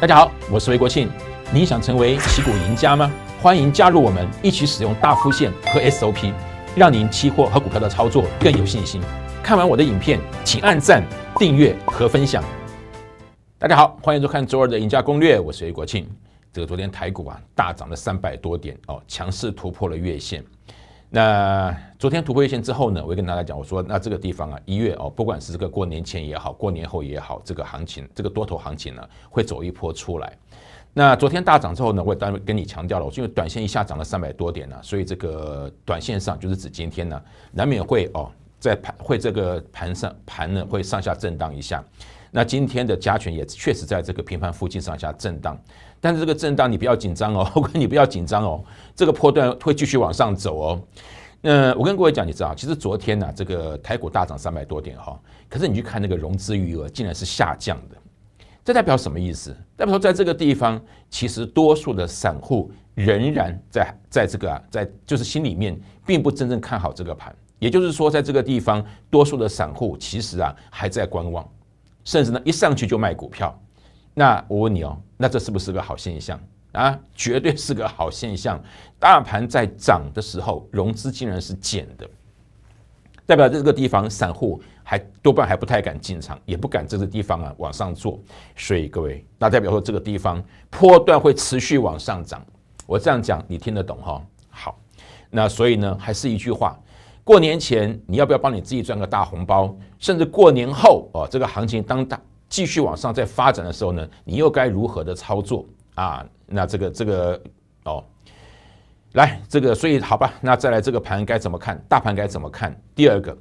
大家好，我是魏国庆。你想成为期股赢家吗？欢迎加入我们，一起使用大夫线和 SOP， 让您期货和股票的操作更有信心。看完我的影片，请按赞、订阅和分享。大家好，欢迎收看周二的赢家攻略，我是魏国庆。这个昨天台股大涨了300多点哦，强势突破了月线。那昨天突破月线之后呢，我也跟大家讲，我说那这个地方一月哦，不管是这个过年前也好，过年后也好，这个行情，这个多头行情呢，会走一波出来。那昨天大涨之后呢，我也当然跟你强调了，我因为短线一下涨了300多点所以这个短线上就是指今天呢，难免会这个盘呢会上下震荡一下。那今天的加权也确实在这个平盘附近上下震荡，但是这个震荡你不要紧张哦，你不要紧张哦，这个波段会继续往上走哦。那我跟各位讲，你知道，其实昨天这个台股大涨300多点哈，可是你去看那个融资余额竟然是下降的，这代表什么意思？代表说在这个地方，其实多数的散户仍然在心里面并不真正看好这个盘，也就是说，在这个地方，多数的散户其实还在观望。甚至呢，一上去就卖股票，那我问你哦，那这是不是个好现象啊？绝对是个好现象。大盘在涨的时候，融资竟然是减的，代表这个地方散户多半还不太敢进场，也不敢这个地方往上做。所以各位，那代表说这个地方波段会持续往上涨。我这样讲，你听得懂哈？好，那所以呢，还是一句话。过年前你要不要帮你自己赚个大红包？甚至过年后这个行情当它继续往上再发展的时候呢，你又该如何的操作啊？那所以好吧，那再来这个盘该怎么看？大盘该怎么看？第二个，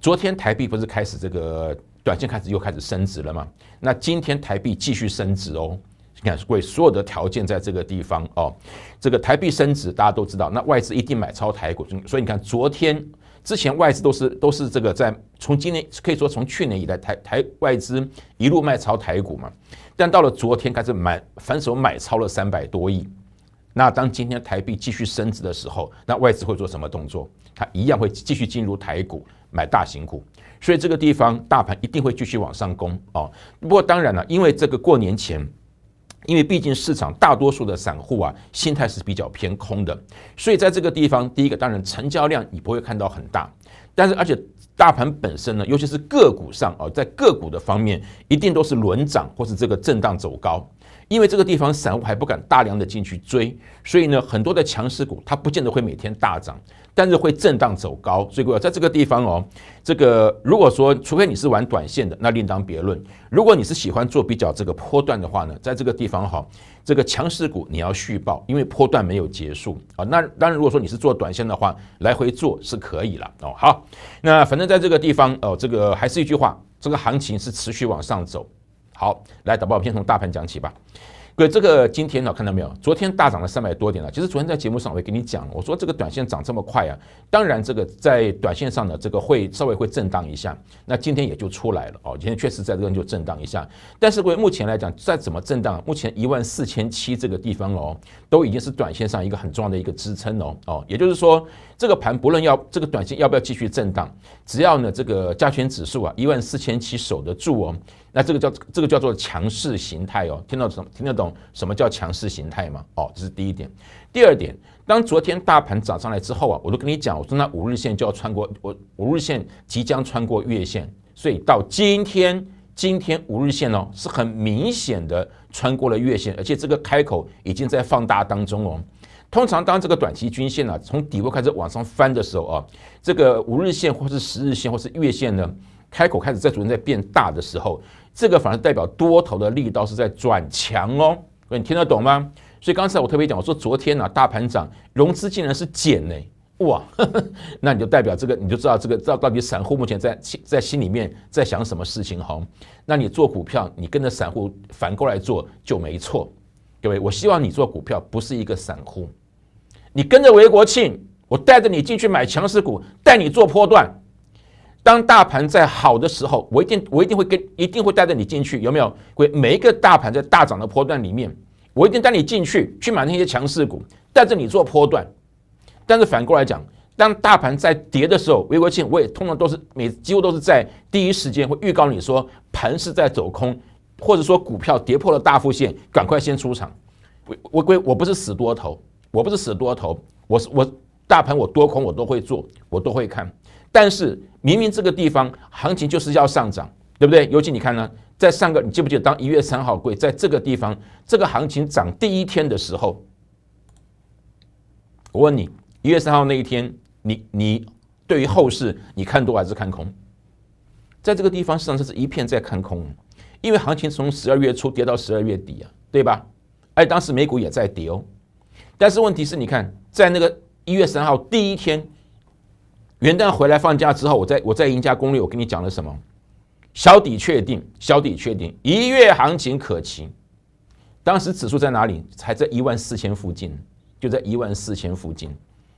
昨天台币不是开始这个短线又开始升值了吗？那今天台币继续升值哦。你看，所以所有的条件在这个地方哦，这个台币升值大家都知道，那外资一定买超台股，所以你看昨天。之前外资都是这个从今年可以说从去年以来外资一路卖超台股嘛，但到了昨天开始反手买超了300多亿。那当今天台币继续升值的时候，那外资会做什么动作？它一样会继续进入台股买大型股，所以这个地方大盘一定会继续往上攻哦。不过当然了，因为这个过年前。因为毕竟市场大多数的散户心态是比较偏空的，所以在这个地方，第一个当然成交量你不会看到很大，但是而且大盘本身呢，尤其是个股上在个股的方面一定都是轮涨或是这个震荡走高，因为这个地方散户还不敢大量的进去追，所以呢，很多的强势股它不见得会每天大涨，但是会震荡走高。所以在这个地方这个如果说除非你是玩短线的，那另当别论。如果你是喜欢做比较这个波段的话呢，在这个地方这个强势股你要续报，因为波段没有结束那当然，如果说你是做短线的话，来回做是可以了好，那反正在这个地方这个还是一句话，这个行情是持续往上走。好，来，导播，我们先从大盘讲起吧。各位，这个今天看到没有？昨天大涨了300多点。其实昨天在节目上我也跟你讲，我说这个短线涨这么快当然这个在短线上呢，这个会稍微会震荡一下。那今天也就出来了今天确实在这边就震荡一下。但是各位目前来讲，再怎么震荡，目前14700这个地方都已经是短线上一个很重要的一个支撑也就是说，这个盘不论这个短线要不要继续震荡，只要呢这个加权指数14700守得住那这个叫做强势形态听得懂什么叫强势形态吗？这是第一点。第二点，当昨天大盘涨上来之后我都跟你讲，我说那五日线就要穿过，五日线即将穿过月线，所以到今天五日线是很明显的穿过了月线，而且这个开口已经在放大当中通常当这个短期均线从底部开始往上翻的时候这个五日线或是10日线或是月线呢，开口开始在逐渐在变大的时候，这个反而代表多头的力道是在转强你听得懂吗？所以刚才我特别讲，我说昨天大盘涨，融资竟然是减那你就代表这个，你就知道这个到底散户目前在心里面在想什么事情那你做股票，你跟着散户反过来做就没错。各位，我希望你做股票不是一个散户，你跟着魏国庆，我带着你进去买强势股，带你做波段。当大盘在好的时候，我一定会带着你进去，有没有？每一个大盘在大涨的波段里面，我一定带你进去买那些强势股，带着你做波段。但是反过来讲，当大盘在跌的时候，魏国庆我也通常都是几乎都是在第一时间会预告你说盘是在走空，或者说股票跌破了大幅线，赶快先出场。我不是死多头，我不是死多头，我大盘我多空我都会做，我都会看。但是明明这个地方行情就是要上涨，对不对？尤其你看呢，在上个你记不记得当1月3号贵在这个地方这个行情涨第一天的时候，我问你1月3号那一天，你对于后市你看多还是看空？在这个地方市场上是一片在看空，因为行情从12月初跌到12月底啊，对吧？而当时美股也在跌哦，但是问题是你看在那个1月3号第一天，元旦回来放假之后，我在赢家攻略我跟你讲了什么？小底确定，小底确定，1月行情可期。当时指数在哪里？还在14000附近，就在14000附近。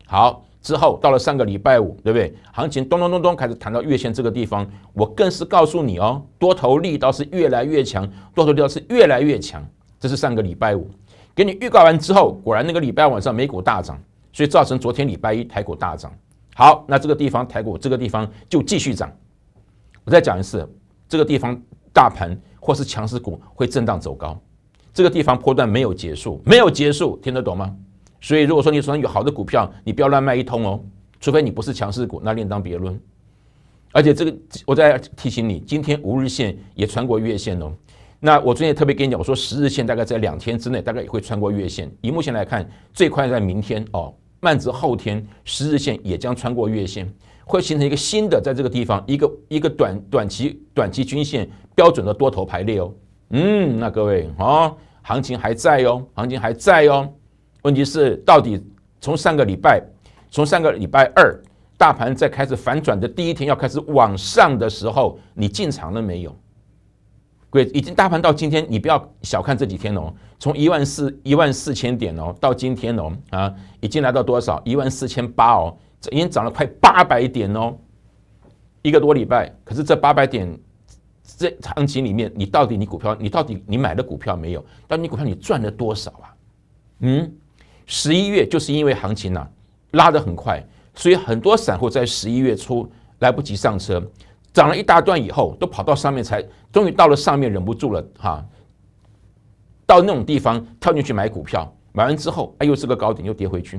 好。之后到了上个礼拜5，对不对？行情咚咚咚咚开始谈到月线这个地方，我更是告诉你哦，多头力道是越来越强，多头力道是越来越强。这是上个礼拜5，给你预告完之后，果然那个礼拜5晚上美股大涨，所以造成昨天礼拜1台股大涨。好，那这个地方台股这个地方就继续涨。我再讲一次，这个地方大盘或是强势股会震荡走高，这个地方波段没有结束，没有结束，听得懂吗？所以如果说你手上有好的股票，你不要乱卖一通哦，除非你不是强势股，那另当别论。而且这个我再提醒你，今天5日线也穿过月线哦。那我昨天也特别跟你讲，我说10日线大概在2天之内，大概也会穿过月线。以目前来看，最快在明天哦，慢则后天，10日线也将穿过月线，会形成一个新的在这个地方一个短期均线标准的多头排列哦。那各位哦，行情还在哦，行情还在哦。问题是，到底从上个礼拜2，大盘在开始反转的第一天要开始往上的时候，你进场了没有？各位，已经大盘到今天，你不要小看这几天哦，从14000点哦，到今天哦啊，已经来到多少？14800哦，已经涨了快800点哦，一个多礼拜。可是这800点，这行情里面，你到底买了股票没有？到底你股票你赚了多少啊？11月就是因为行情啊拉得很快，所以很多散户在11月初来不及上车，涨了一大段以后都跑到上面才终于到了上面忍不住了哈，到那种地方跳进去买股票，买完之后哎呦这个高点又跌回去。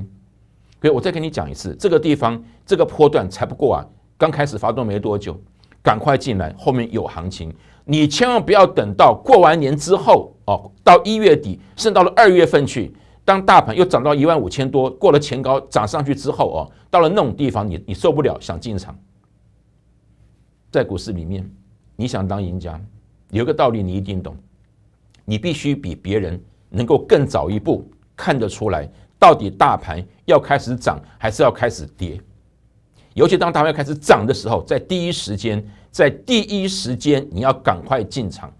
所以我再跟你讲一次，这个地方这个波段才不过啊，刚开始发动没多久，赶快进来，后面有行情，你千万不要等到过完年之后哦，到1月底甚至到了2月份去。当大盘又涨到15000多，过了前高涨上去之后哦，到了那种地方你受不了，想进场。在股市里面，你想当赢家，有一个道理你一定懂，你必须比别人能够更早一步看得出来，到底大盘要开始涨还是要开始跌。尤其当大盘要开始涨的时候，在第一时间你要赶快进场。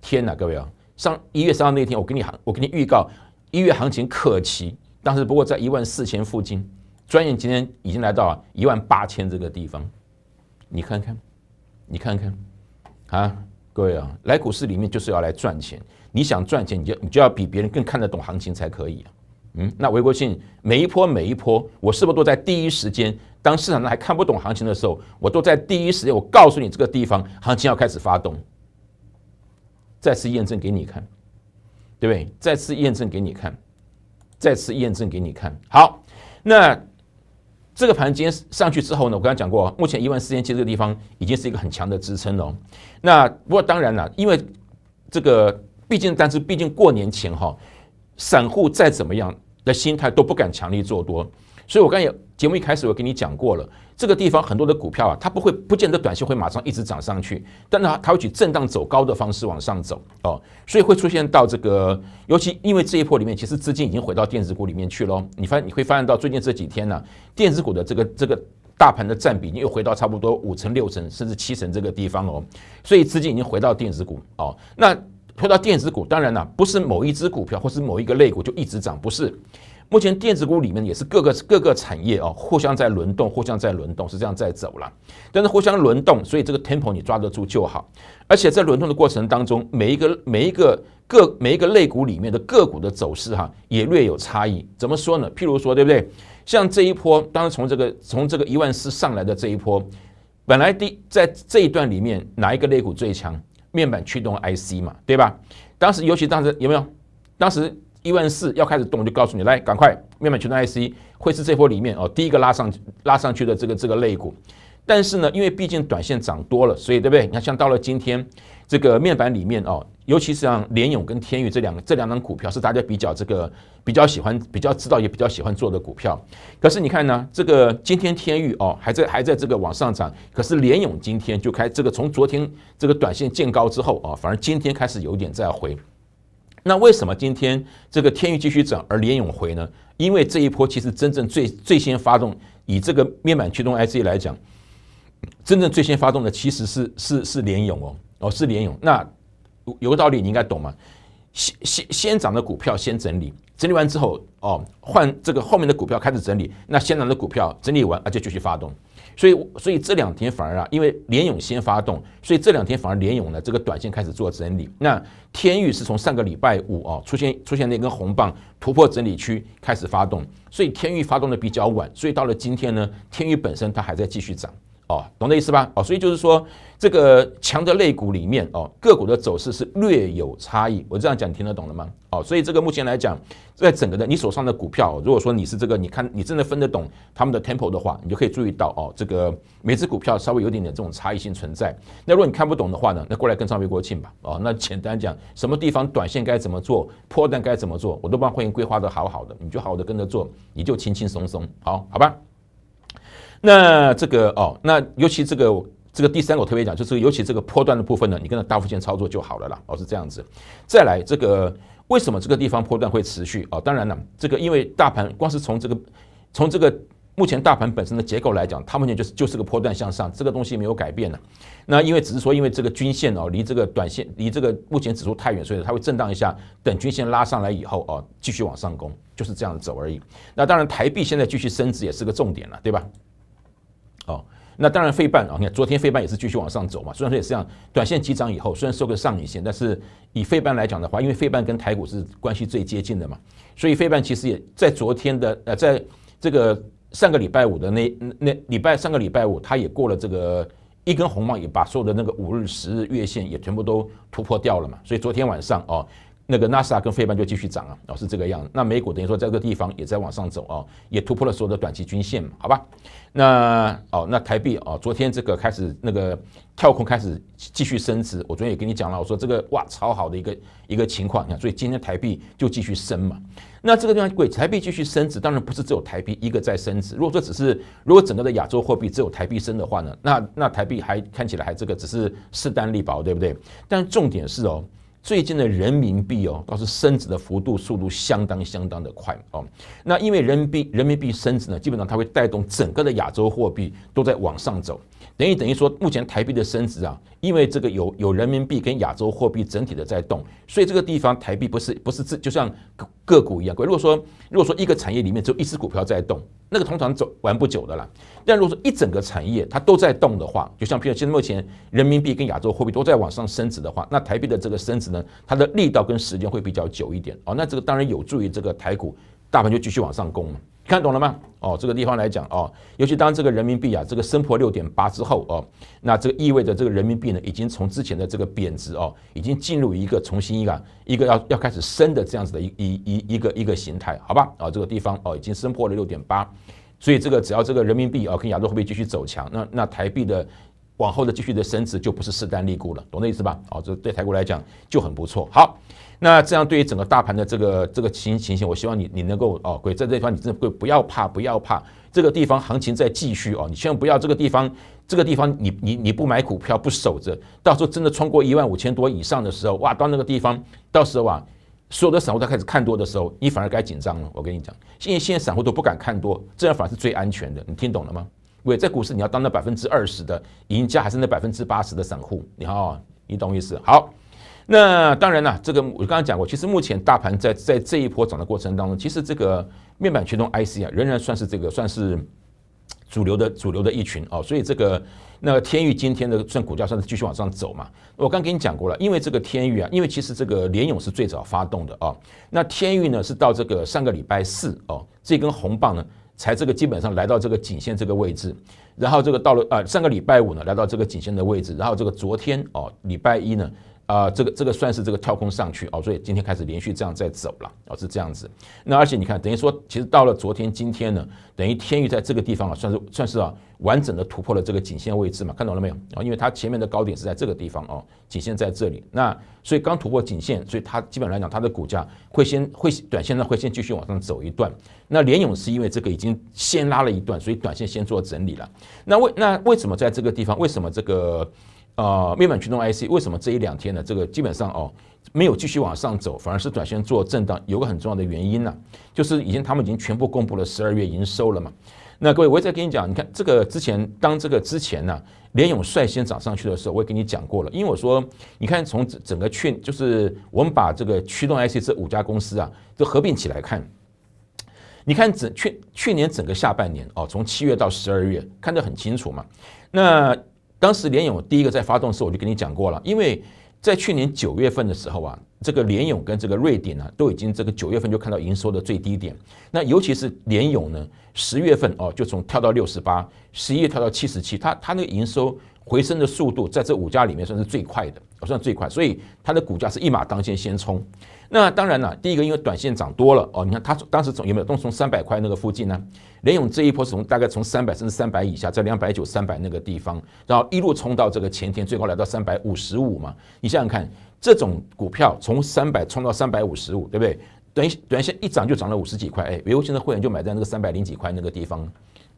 天哪，各位啊，上1月3号那天，我给你预告。1月行情可期，当时不过在14000附近，转眼今天已经来到18000这个地方。你看看啊，各位啊，来股市里面就是要来赚钱，你想赚钱你就要比别人更看得懂行情才可以啊。那微国信每一波，我是不是都在第一时间，当市场上还看不懂行情的时候，我都在第一时间我告诉你这个地方行情要开始发动，再次验证给你看。对不对？再次验证给你看。好，那这个盘今天上去之后呢，我刚才讲过，目前14000这个地方已经是一个很强的支撑哦。那不过当然了，因为这个毕竟过年前哈，散户再怎么样的心态都不敢强力做多，所以我刚才节目一开始我跟你讲过了，这个地方很多的股票啊，它不见得短线会马上一直涨上去，但它会去震荡走高的方式往上走哦，所以会出现到这个，尤其因为这一波里面，其实资金已经回到电子股里面去了。你会发现到最近这几天呢，电子股的这个大盘的占比，又回到差不多5%、6%甚至7%这个地方哦，所以资金已经回到电子股哦。那回到电子股，当然了，不是某一只股票或是某一个类股就一直涨，不是。目前电子股里面也是各个产业哦，互相在轮动，是这样在走了。但是互相轮动，所以这个 tempo 你抓得住就好。而且在轮动的过程当中，每一个类股里面的个股的走势哈，也略有差异。怎么说呢？譬如说，对不对？像这一波，当然从这个14000上来的这一波，本来在这一段里面哪一个类股最强？面板驱动 IC 嘛，对吧？当时尤其当时有没有？当时14000要开始动，我就告诉你，来赶快，面板驱动 IC 会是这波里面哦第一个拉上去的这个类股。但是呢，因为毕竟短线涨多了，所以对不对？你看像到了今天这个面板里面哦，尤其是像联咏跟天宇这两档股票是大家比较喜欢、比较知道也比较喜欢做的股票。可是你看呢，这个今天天宇哦还在这个往上涨，可是联咏今天就开这个从昨天这个短线见高之后啊，反而今天开始有点在回。那为什么今天这个天宇继续涨而联咏回呢？因为这一波其实真正最先发动，以这个面板驱动 IC 来讲。真正最先发动的其实是联咏哦，是联咏。那有个道理你应该懂嘛，先涨的股票先整理，整理完之后哦，换这个后面的股票开始整理。那先涨的股票整理完，就继续发动。所以这两天反而啊，因为联咏先发动，所以这两天反而联咏呢这个短线开始做整理。那天宇是从上个礼拜五哦出现那根红棒突破整理区开始发动，所以天宇发动的比较晚，所以到了今天呢，天宇本身它还在继续涨。哦，懂的意思吧？哦，所以就是说，这个强的类股里面，哦，个股的走势是略有差异。我这样讲，你听得懂了吗？哦，所以这个目前来讲，在整个的你手上的股票，如果说你是这个，你看你真的分得懂他们的 tempo 的话，你就可以注意到，哦，这个每只股票稍微有点这种差异性存在。那如果你看不懂的话呢，那过来跟上魏国庆吧。哦，那简单讲，什么地方短线该怎么做，波段该怎么做，我都帮会员规划的好好的，你就好好的跟着做，你就轻轻松松，好吧？那这个哦，那尤其这个第三个我特别讲，就是尤其这个波段的部分呢，你跟着大幅线操作就好了啦，哦是这样子。再来这个为什么这个地方波段会持续哦？当然了，这个因为大盘光是从这个目前大盘本身的结构来讲，它目前就是个波段向上，这个东西没有改变了。那因为只是说因为这个均线哦离这个短线离这个目前指数太远，所以它会震荡一下，等均线拉上来以后哦继续往上攻，就是这样走而已。那当然台币现在继续升值也是个重点了，对吧？哦，那当然费半啊，你看昨天费半也是继续往上走嘛，虽然说也是这样，短线急涨以后，虽然收个上影线，但是以费半来讲的话，因为费半跟台股是关系最接近的嘛，所以费半其实也在昨天的在这个上个礼拜五的上个礼拜五，它也过了这个一根红棒，也把所有的那个5日、10日月线也全部都突破掉了嘛，所以昨天晚上哦。那个纳斯达克跟费半就继续涨啊，哦是这个样子。那美股等于说在这个地方也在往上走啊，也突破了所有的短期均线嘛，好吧？那台币啊，昨天这个开始那个跳空开始继续升值。我昨天也跟你讲了，我说这个哇超好的一个情况，你看，所以今天台币就继续升嘛。那这个地方贵，台币继续升值，当然不是只有台币一个在升值。如果整个的亚洲货币只有台币升的话呢，那台币还看起来还这个只是势单力薄，对不对？但重点是哦。最近的人民币哦，倒是升值的幅度、速度相当的快哦。那因为人民币升值呢，基本上它会带动整个的亚洲货币都在往上走。等于说，目前台币的升值啊，因为这个有人民币跟亚洲货币整体的在动，所以这个地方台币不是就像个股一样贵。如果说一个产业里面只有一只股票在动，那个通常走玩不久的啦。但如果说一整个产业它都在动的话，就像譬如现在目前人民币跟亚洲货币都在往上升值的话，那台币的这个升值。它的力道跟时间会比较久一点哦，那这个当然有助于这个台股大盘就继续往上攻嘛，看懂了吗？哦，这个地方来讲哦，尤其当这个人民币啊这个升破6.8之后哦，那这个意味着这个人民币呢已经从之前的这个贬值哦，已经进入一个重新一个要开始升的这样子的一个形态，好吧？哦，这个地方哦已经升破了6.8，所以这个只要这个人民币哦跟亚洲货币继续走强，那台币的。往后的继续的升值就不是势单力孤了，懂的意思吧？哦，这对台股来讲就很不错。好，那这样对于整个大盘的这个情形，我希望你能够哦，在这地方你真的不要怕，这个地方行情在继续哦，你千万不要这个地方你不买股票不守着，到时候真的穿过15000多以上的时候，哇，到那个地方到时候啊。所有的散户都开始看多的时候，你反而该紧张了。我跟你讲，因为现在散户都不敢看多，这样反而是最安全的。你听懂了吗？对，在股市你要当那20%的赢家，还是那80%的散户？你好，你懂意思？好，那当然了，这个我刚刚讲过，其实目前大盘在这一波涨的过程当中，其实这个面板驱动 IC 啊，仍然算是主流的一群哦，所以这个天宇今天的算股价算是继续往上走嘛。我刚跟你讲过了，因为这个天宇啊，因为其实这个联咏是最早发动的哦，那天宇呢是到这个上个礼拜四哦，这根红棒呢。才这个基本上来到这个颈线这个位置，然后这个到了上个礼拜五呢来到这个颈线的位置，然后这个昨天礼拜一呢这个算是这个跳空上去所以今天开始连续这样在走了是这样子。那而且你看，等于说其实到了昨天今天呢，等于天宇在这个地方算是完整的突破了这个颈线位置嘛，看懂了没有因为它前面的高点是在这个地方颈线在这里，那所以刚突破颈线，所以它基本上来讲它的股价会短线上会先继续往上走一段。那联咏是因为这个已经先拉了一段，所以短线先做整理了。那为什么在这个地方，为什么这个面板驱动 IC 为什么这一两天呢？这个基本上没有继续往上走，反而是短线做震荡，有个很重要的原因呢，就是他们已经全部公布了12月营收了嘛。那各位，我再跟你讲，你看这个之前之前呢，联咏率先涨上去的时候，我也跟你讲过了，因为我说，你看从整个就是我们把这个驱动 IC 这5家公司啊，都合并起来看。你看去年整个下半年从7月到12月看得很清楚嘛。那当时联咏第一个在发动的时候，我就跟你讲过了，因为在去年9月份的时候啊，这个联咏跟这个瑞鼎呢，都已经这个9月份就看到营收的最低点。那尤其是联咏呢，10月份就从跳到68，11月跳到77，它那个营收回升的速度在这5家里面算是最快的，所以它的股价是一马当先先冲。那当然了，第一个因为短线涨多了你看它当时有没有都从300块那个附近呢？联咏这一波从大概从300甚至300以下，在290、300那个地方，然后一路冲到这个前天最高来到355嘛。你想想看，这种股票从300冲到355，对不对？短线一涨就涨了50几块，我现在会员就买在那个300几块那个地方。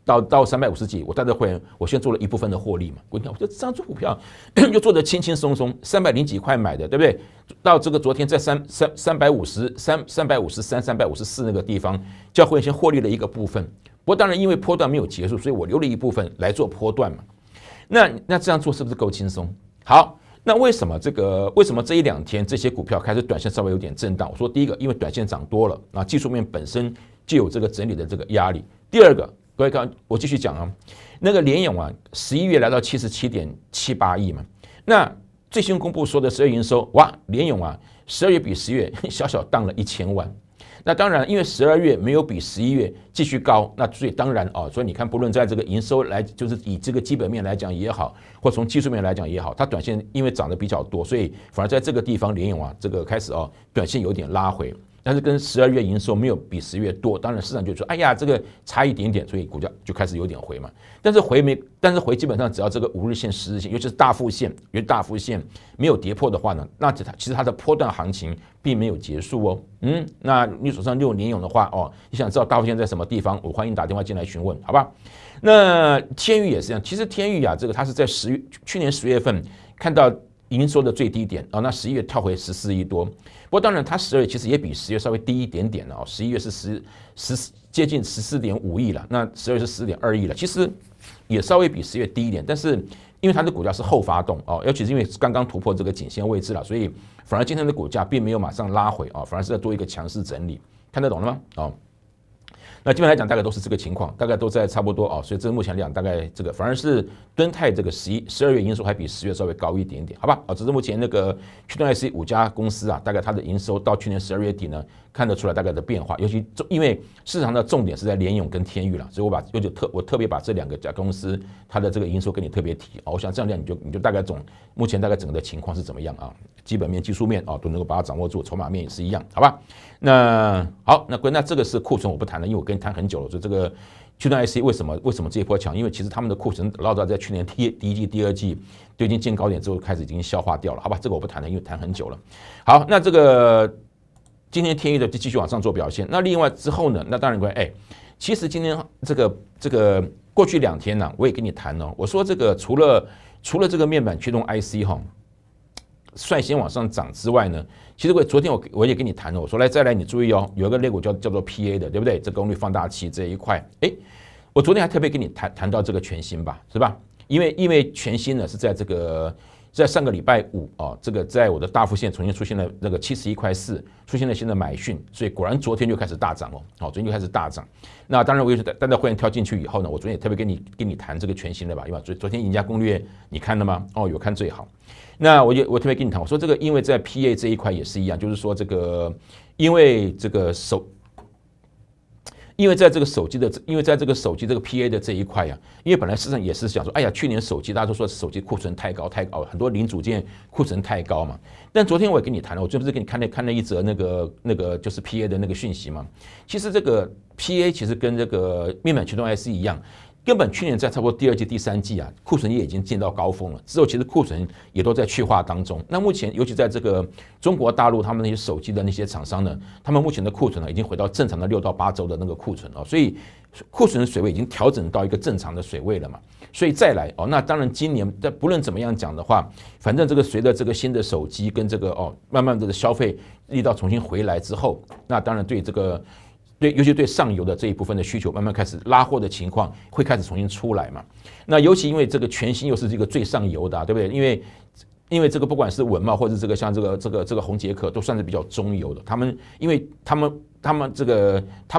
到350几，我带着会员，我先做了一部分的获利嘛。我就这样做股票，就做得轻轻松松，300几块买的，对不对？到这个昨天在353、354那个地方，叫会员先获利了一个部分。不过当然因为波段没有结束，所以我留了一部分来做波段嘛。那这样做是不是够轻松？好，那为什么这一两天这些股票开始短线稍微有点震荡？我说第一个，因为短线涨多了，那技术面本身就有这个整理的这个压力。第二个。各位看，我继续讲啊，那个联咏啊，11月来到77.78亿嘛，那最新公布说的12月营收，哇，联咏啊，12月比10月小小荡了1000万。那当然，因为12月没有比11月继续高，那所以当然所以你看，不论在这个营收来，就是以这个基本面来讲也好，或从技术面来讲也好，它短线因为涨得比较多，所以反而在这个地方联咏啊，这个开始短线有点拉回。但是跟12月营收没有比10月多，当然市场就说，哎呀，这个差一点点，所以股价就开始有点回嘛。但是回基本上只要这个5日线、10日线，尤其是大幅线没有跌破的话呢，那其实它的波段行情并没有结束那你手上有联咏的话你想知道大幅线在什么地方，我欢迎打电话进来询问，好吧？那天宇也是这样，其实天宇啊，这个它是在去年10月份看到。营收的最低点那11月跳回14亿多，不过当然它12月其实也比10月稍微低一点点了11月是接近14.5亿了，那12月是10.2亿了，其实也稍微比10月低一点，但是因为它的股价是后发动尤其是因为刚刚突破这个颈线位置了，所以反而今天的股价并没有马上拉回反而是在做一个强势整理，看得懂了吗？那基本来讲，大概都是这个情况，大概都在差不多所以这目前来讲，大概这个反而是敦泰这个12月营收还比10月稍微高一点点，好吧？只是目前那个驱动 IC 5家公司啊，大概它的营收到去年12月底呢，看得出来大概的变化。尤其因为市场的重点是在联咏跟天宇了，所以我特别把这2家公司它的这个营收跟你特别提我想这样你就大概目前大概整个的情况是怎么样啊？基本面、技术面都能够把它掌握住，筹码面也是一样，好吧？那这个是库存我不谈了，因为我跟你谈很久了，所以这个驱动 IC 为什么这一波强？因为其实他们的库存老早在去年第一季、第二季都已经见高点之后开始已经消化掉了，好吧？这个我不谈了，因为谈很久了。好，那这个今天天宇的就继续往上做表现。那另外之后呢？那当然其实今天这个过去2天呢，我也跟你谈了，我说这个除了这个面板驱动 IC 率先往上涨之外呢，其实昨天我也跟你谈了，我说再来你注意有一个类股叫做 PA 的，对不对？这功率放大器这一块，我昨天还特别跟你谈到这个全新吧，是吧？因为全新呢是在这个在上个礼拜五这个在我的大幅线重新出现了那个71.4，出现了新的买讯，所以果然昨天就开始大涨昨天就开始大涨。那当然我也是带会员跳进去以后呢，我昨天也特别跟你谈这个全新的吧，因为昨天赢家攻略你看了吗？有看最好。那我特别跟你谈，我说这个因为在 PA 这一块也是一样，就是说这个因为这个因为在这个手机的，这个 PA 的这一块呀、因为本来市场也是想说，哎呀，去年手机大家都说手机库存太高，很多零组件库存太高嘛。但昨天我也跟你谈了，我昨天不是给你看了一则那个就是 PA 的那个讯息嘛。其实这个 PA 其实跟这个面板驱动 IC 一样。 根本去年在差不多第二季、第三季啊，库存也已经见到高峰了。之后其实库存也都在去化当中。那目前，尤其在这个中国大陆，他们那些手机的那些厂商呢，他们目前的库存呢、已经回到正常的6到8周的那个库存哦，所以库存水位已经调整到一个正常的水位了嘛。所以再来哦，那当然今年在不论怎么样讲的话，反正这个随着这个新的手机跟这个慢慢的消费力道重新回来之后，那当然对这个。 对，尤其对上游的这一部分的需求，慢慢开始拉货的情况会开始重新出来嘛？那尤其因为这个全新又是这个最上游的、对不对？因为这个不管是文茂或者这个像这个宏捷科都算是比较中游的，他们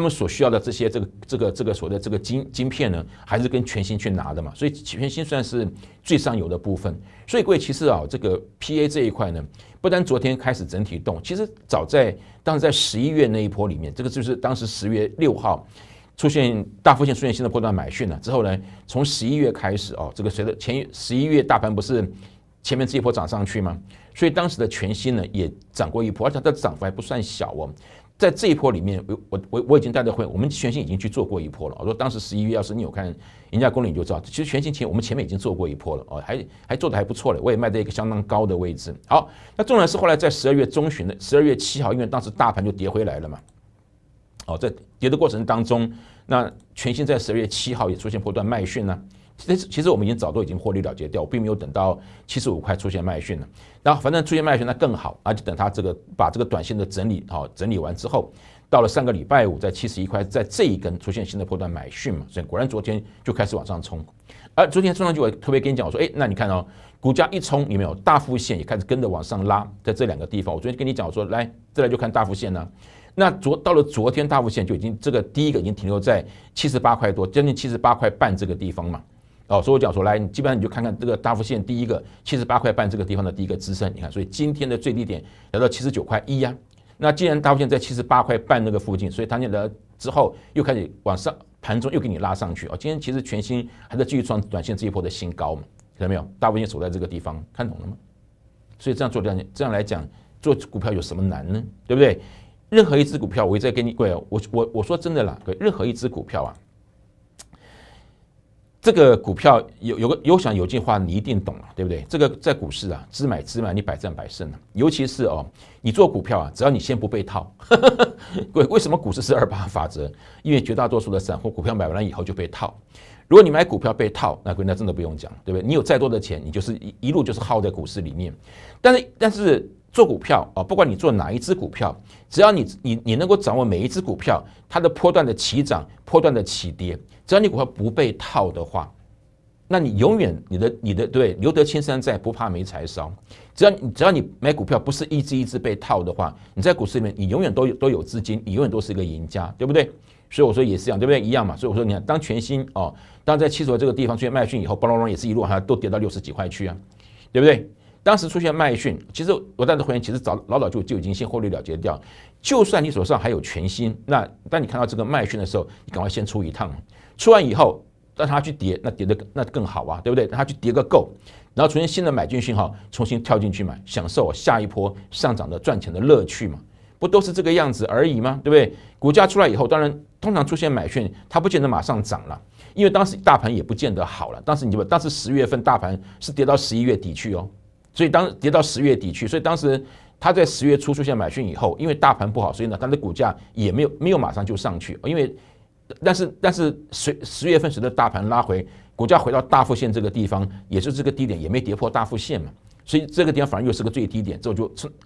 所需要的这些这个所谓的这个晶片呢，还是跟全新去拿的嘛？所以全新算是最上游的部分。所以各位其实啊，这个 PA 这一块呢。 不单昨天开始整体动，其实早在当时在11月那一波里面，这个就是当时10月6号出现大幅线出现新的波段买讯了、之后呢，从11月开始这个随着前11月大盘不是前面这一波涨上去吗？所以当时的全新呢也涨过一波，而且它的涨幅还不算小哦。在这一波里面，我已经带着会员，我们全新已经去做过一波了。我说当时11月，要是你有看赢家公理，你就知道，其实全新我们前面已经做过一波了哦，还做的还不错了，我也卖在一个相当高的位置。好，那重点是后来在12月中旬的12月7号，因为当时大盘就跌回来了嘛，在跌的过程当中，那全新在12月7号也出现波段卖讯呢。 其实我们已经早都已经获利了结掉，我并没有等到75块出现卖讯了。然后反正出现卖讯那更好，而且等它这个把这个短线的整理完之后，到了上个礼拜五在71块，在这一根出现新的波段买讯嘛，所以果然昨天就开始往上冲。而昨天冲上去，我特别跟你讲，我说那你看哦，股价一冲有没有大幅线也开始跟着往上拉，在这两个地方，我昨天跟你讲我说来再来就看大幅线呢、那到了昨天大幅线就已经这个第一个已经停留在78块多，将近78块半这个地方嘛。 所以我讲说，来，基本上你就看看这个大幅线第一个78块半这个地方的第一个支撑，你看，所以今天的最低点来到79块1呀。那既然大幅线在78块半那个附近，所以它来之后又开始往上，盘中又给你拉上去今天其实全新还在继续创短线这一波的新高嘛，看到没有？大幅线守在这个地方，看懂了吗？所以这样来讲，做股票有什么难呢？对不对？任何一只股票，我一直在跟你各位，我说真的啦，各位，任何一只股票啊。 这个股票有句话你一定懂了、对不对？这个在股市啊，知买知卖，你百战百胜啊。尤其是你做股票啊，只要你先不被套。为什么股市是288法则？因为绝大多数的散户股票买完了以后就被套。如果你买股票被套，那真的不用讲，对不对？你有再多的钱，你就是一路就是耗在股市里面。但是做股票啊，不管你做哪一只股票，只要你能够掌握每一只股票它的波段的起涨、波段的起跌。 只要你股票不被套的话，那你永远你的对留得青山在，不怕没柴烧。只要你买股票不是一只一只被套的话，你在股市里面你永远都有资金，你永远都是一个赢家，对不对？所以我说也是一样，对不对？一样嘛。所以我说你看，当全新当在70块这个地方出现卖讯以后，巴隆隆也是一路都跌到60几块去啊，对不对？ 当时出现卖讯，其实我带的会员其实老早就已经先获利了结掉。就算你手上还有全新，那当你看到这个卖讯的时候，你赶快先出一趟，出完以后让它去跌，那跌的那更好啊，对不对？让它去跌个够，然后出现新的买进讯号，重新跳进去买，享受下一波上涨的赚钱的乐趣嘛，不都是这个样子而已吗？对不对？股价出来以后，当然通常出现买讯，它不见得马上涨了。 因为当时大盘也不见得好了，当时10月份大盘是跌到11月底去哦，所以跌到10月底去，所以当时它在10月初出现买讯以后，因为大盘不好，所以呢它的股价也没有马上就上去，因为但是10月份随着大盘拉回，股价回到大幅线这个地方，也就是这个低点也没跌破大幅线嘛，所以这个地方反而又是个最低点，然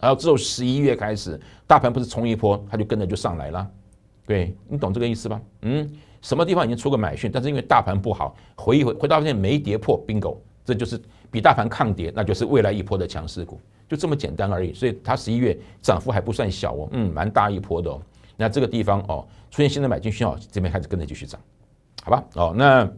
后之后11月开始大盘不是冲一波，它就跟着就上来了，对你懂这个意思吧？嗯。 什么地方已经出个买讯，但是因为大盘不好，回到现在没跌破 ，bingo， 这就是比大盘抗跌，那就是未来一波的强势股，就这么简单而已。所以它11月涨幅还不算小哦，蛮大一波的哦。那这个地方出现新的买进讯号，这边开始跟着继续涨，好吧？那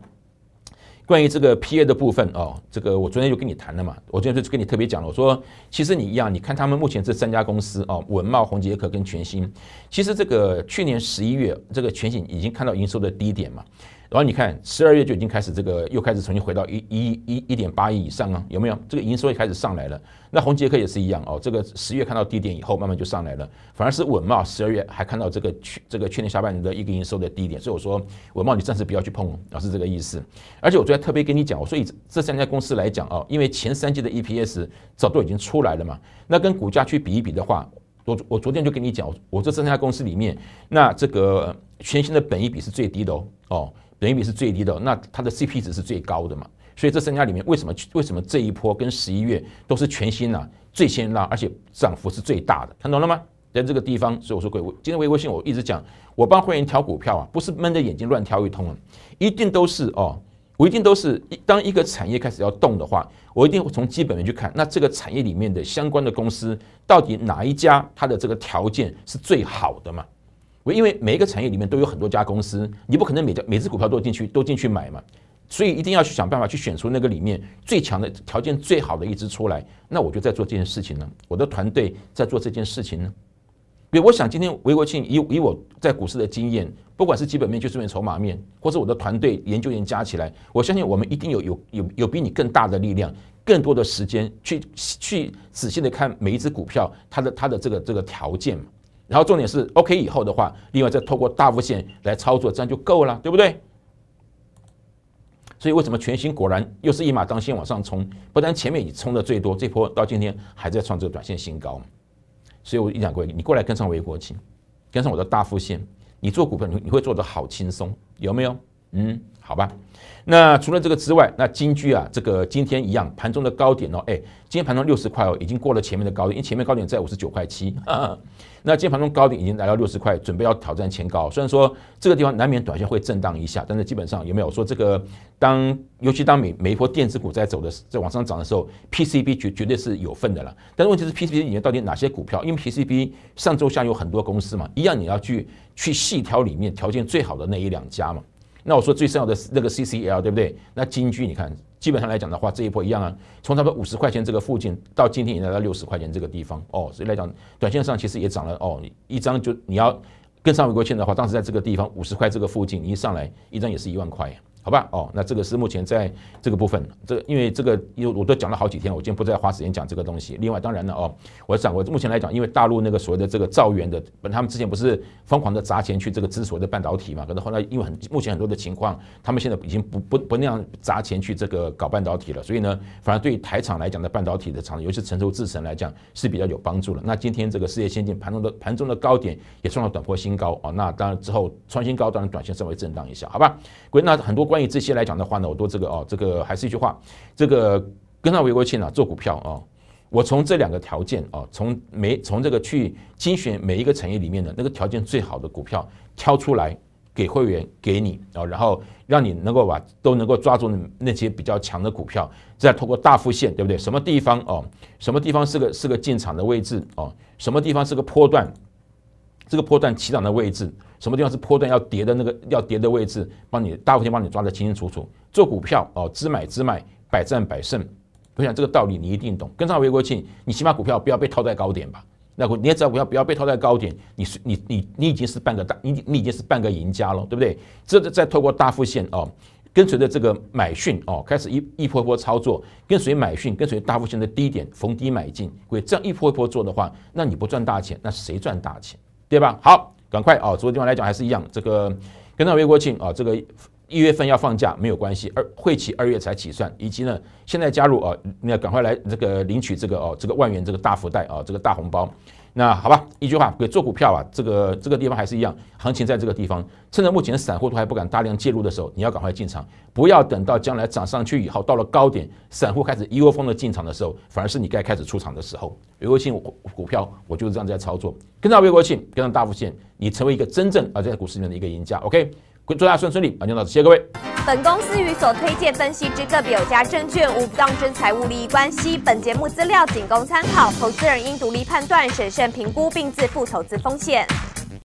关于这个 PA 的部分哦，这个我昨天就跟你谈了嘛，我昨天就跟你特别讲了，我说其实你一样，你看他们目前这三家公司哦，文茂、宏捷科跟全新，其实这个去年11月这个全新已经看到营收的低点嘛，然后你看12月就已经开始这个又开始重新回到1.8亿以上啊，有没有？这个营收也开始上来了。那宏捷科也是一样哦，这个10月看到低点以后慢慢就上来了，反而是文茂12月还看到去年下半年的一个营收的低点，所以我说文茂你暂时不要去碰，啊是这个意思。而且我昨天特别跟你讲，我说以这三家公司来讲啊，因为前3季的 EPS 早都已经出来了嘛，那跟股价去比一比的话，我昨天就跟你讲，我这三家公司里面，那这个全新的本益比是最低的哦，本益比是最低的哦，那它的 CP 值是最高的嘛，所以这三家里面为什么这一波跟11月都是全新啊最先拉，而且涨幅是最大的，看懂了吗？在这个地方，所以我说各位，今天微信我一直讲，我帮会员挑股票啊，不是闷着眼睛乱挑一通啊，一定都是哦。我一定都是当一个产业开始要动的话，我一定会从基本面去看，那这个产业里面的相关的公司到底哪一家它的这个条件是最好的嘛？因为每一个产业里面都有很多家公司，你不可能每只股票都进去买嘛，所以一定要去想办法去选出那个里面最强的条件最好的一只出来。那我就在做这件事情呢，我的团队在做这件事情呢。因为我想今天韦国庆以我在股市的经验，不管是基本面、技术面、筹码面，或是我的团队研究员加起来，我相信我们一定有比你更大的力量、更多的时间去仔细的看每一只股票它的这个条件嘛。然后重点是 OK 以后的话，另外再透过大幅线来操作，这样就够了，对不对？所以为什么全新果然又是一马当先往上冲？不但前面已冲的最多，这波到今天还在创这个短线新高。所以我一讲过，你过来跟上韦国庆，跟上我的大幅线，你做股票你会做得好轻松，有没有？嗯，好吧。那除了这个之外，那金居啊，这个今天一样盘中的高点哦，哎，今天盘中60块哦，已经过了前面的高点，因为前面高点在59.7块。那今天盘中高点已经来到60块，准备要挑战前高。虽然说这个地方难免短线会震荡一下，但是基本上有没有说这个尤其当每一波电子股在往上涨的时候 ，PCB 绝对是有份的了。但是问题是 PCB 里面到底哪些股票？因为 PCB 上周下有很多公司嘛，一样你要去细挑里面条件最好的那一两家嘛。那我说最重要的那个 CCL 对不对？那金居你看，基本上来讲的话，这一波一样啊，从差不多50块钱这个附近到今天也来到60块钱这个地方哦，所以来讲，短线上其实也涨了哦，一张就你要跟上美国线的话，当时在这个地方50块这个附近，你一上来一张也是1万块，好吧？哦，那这个是目前在这个部分，因为这个我都讲了好几天，我今天不再花时间讲这个东西。另外当然了哦，我讲过目前来讲，因为大陆那个所谓的这个兆元的，他们之前不是疯狂的砸钱去这个支持所谓的半导体嘛？可是后来因为目前很多的情况，他们现在已经不那样砸钱去这个搞半导体了，所以呢，反而对于台厂来讲的半导体的厂，尤其是成熟制程来讲是比较有帮助了。那今天这个世界先进盘中的高点也创了短波新高哦，那当然之后创新高，当然短线稍微震荡一下，好吧？各位，那很多。关于这些来讲的话呢，我都这个还是一句话，这个跟上韦国庆啊做股票啊，我从这两个条件啊，从这个去精选每一个产业里面的那个条件最好的股票挑出来给会员给你啊，然后让你能够都能够抓住那些比较强的股票，再透过大幅线，对不对？什么地方哦、啊？什么地方是个进场的位置哦、啊？什么地方是个波段？这个波段起涨的位置，什么地方是波段要跌的那个要跌的位置，帮你大幅先帮你抓得清清楚楚。做股票哦，只买只卖，百战百胜。我想这个道理你一定懂。跟上韦国庆，你起码股票不要被套在高点吧？那你也只要股票不要被套在高点，你已经是半个赢家了，对不对？这再透过大幅线哦，跟随着这个买讯哦，开始一波一波操作，跟随买讯，跟随大幅线的低点逢低买进。各位这样一波一波做的话，那你不赚大钱，那谁赚大钱？对吧？好，赶快啊！昨天地方来讲还是一样，这个跟上韦国庆啊，这个1月份要放假没有关系，会期2月才起算，以及呢现在加入啊，那赶快来这个领取这个哦、啊、这个万元这个大福袋啊，这个大红包。那好吧，一句话，给做股票啊，这个地方还是一样，行情在这个地方，趁着目前散户都还不敢大量介入的时候，你要赶快进场，不要等到将来涨上去以后，到了高点，散户开始一窝蜂的进场的时候，反而是你该开始出场的时候。韦国庆股票，我就是这样在操作，跟上韦国庆，跟上大幅线，你成为一个真正在股市里面的一个赢家。OK， 祝大家顺利，晚上到此，谢谢各位。本公司与所推介分析之个别有价证券无不当之财务利益关系。本节目资料仅供参考，投资人应独立判断、审慎评估并自负投资风险。